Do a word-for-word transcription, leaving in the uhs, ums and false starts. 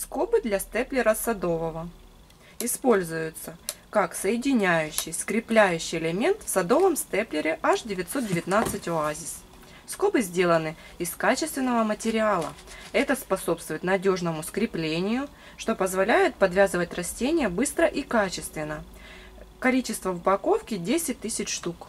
Скобы для степлера садового используются как соединяющий, скрепляющий элемент в садовом степлере эйч девятьсот девятнадцать Oasis. Скобы сделаны из качественного материала. Это способствует надежному скреплению, что позволяет подвязывать растения быстро и качественно. Количество упаковки десять тысяч штук.